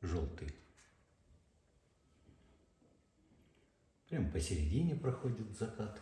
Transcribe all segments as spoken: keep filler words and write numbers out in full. желтый. Прямо посередине проходит закат.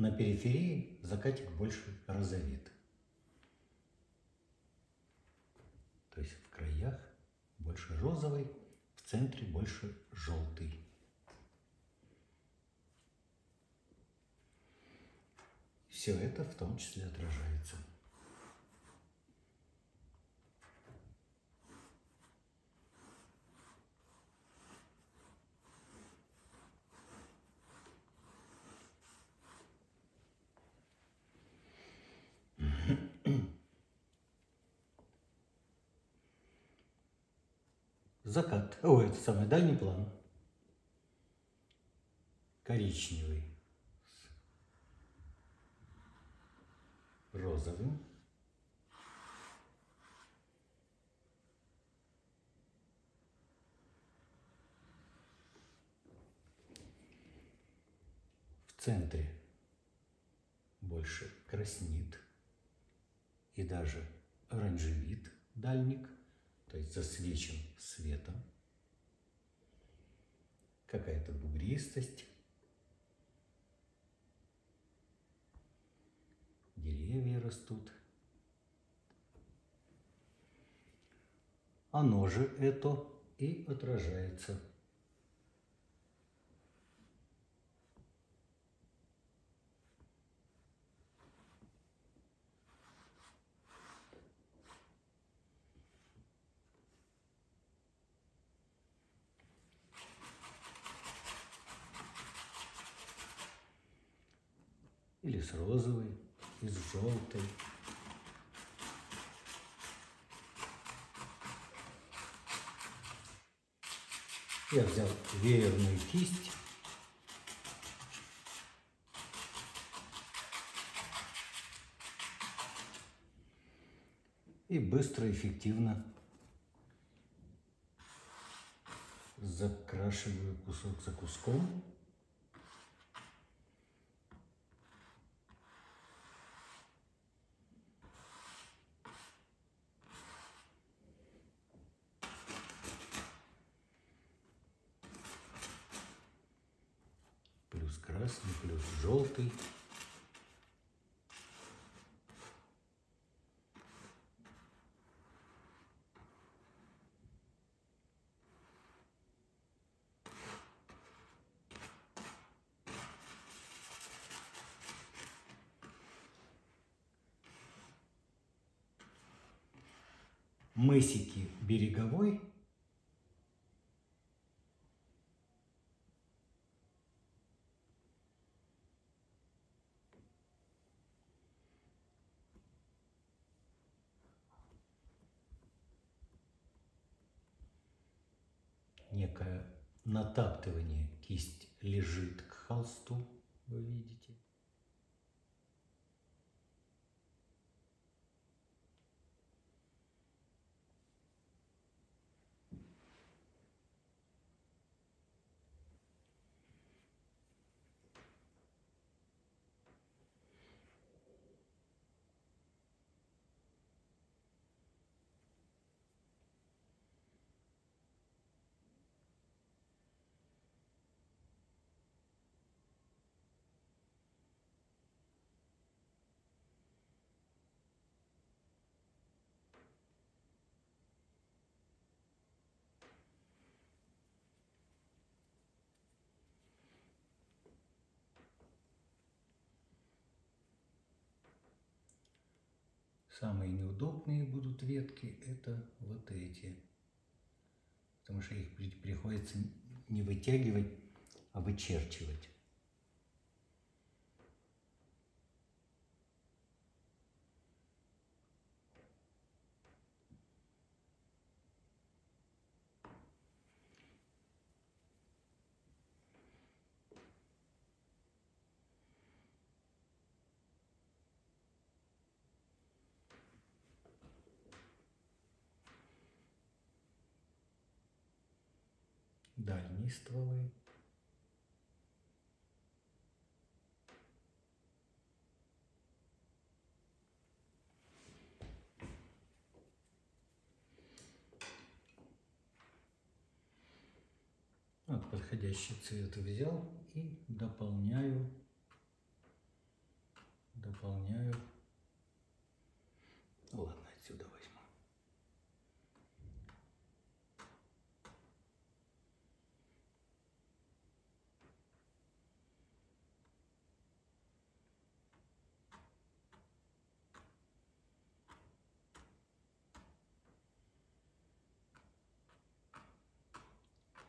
На периферии закатик больше розовит. То есть в краях больше розовый, в центре больше желтый. Все это в том числе отражается. Закат. Ой, это самый дальний план. Коричневый с розовым. В центре больше краснит и даже оранжевит дальник. То есть засвечен светом, какая-то бугристость, деревья растут. Оно же это и отражается. Или с розовой, и с желтой. Я взял веерную кисть. И быстро и эффективно закрашиваю кусок за куском. Плюс красный, плюс желтый. Мысики Береговой. Некое натаптывание, кисть лежит к холсту, вы видите. Самые неудобные будут ветки, это вот эти, потому что их приходится не вытягивать, а вычерчивать. дальние стволы. Вот подходящий цвет взял и дополняю, дополняю. Ладно, отсюда возьму.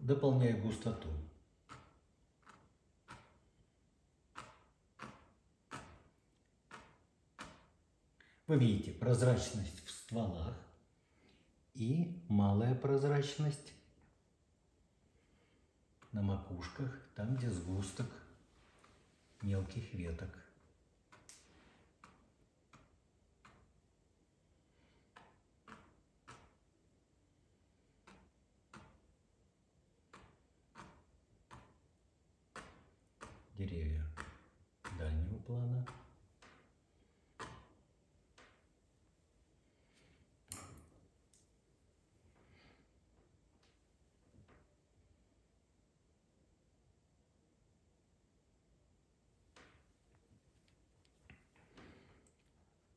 Дополняю густоту. Вы видите прозрачность в стволах и малая прозрачность на макушках, там где сгусток мелких веток. Деревья дальнего плана.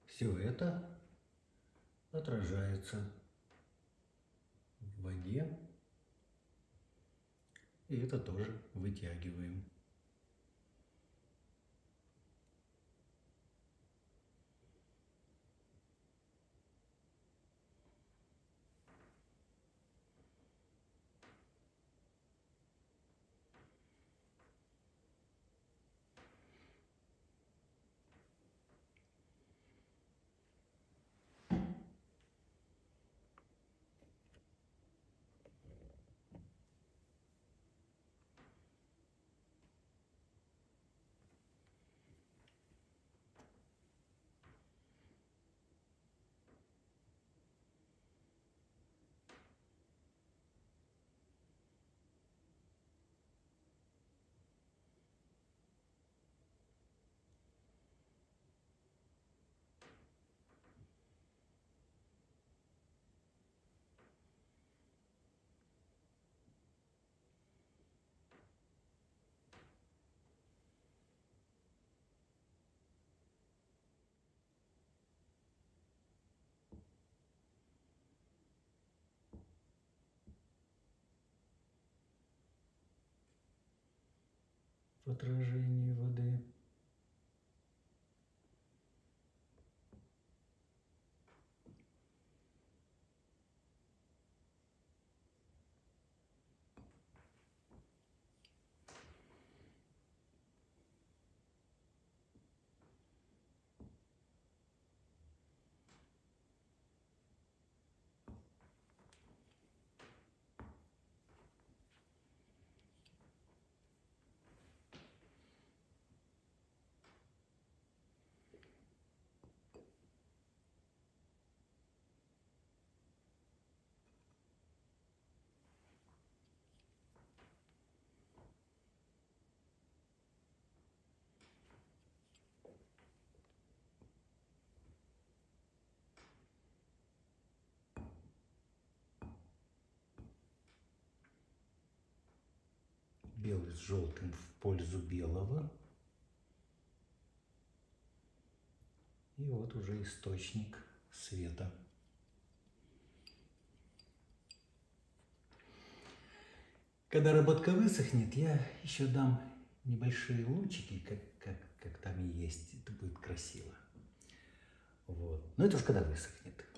Все это отражается в воде, и это тоже вытягиваем. В отражении воды. Белый с желтым в пользу белого. И вот уже источник света. Когда работка высохнет, я еще дам небольшие лучики, как, как, как там и есть. Это будет красиво. Вот. Но это уж когда высохнет.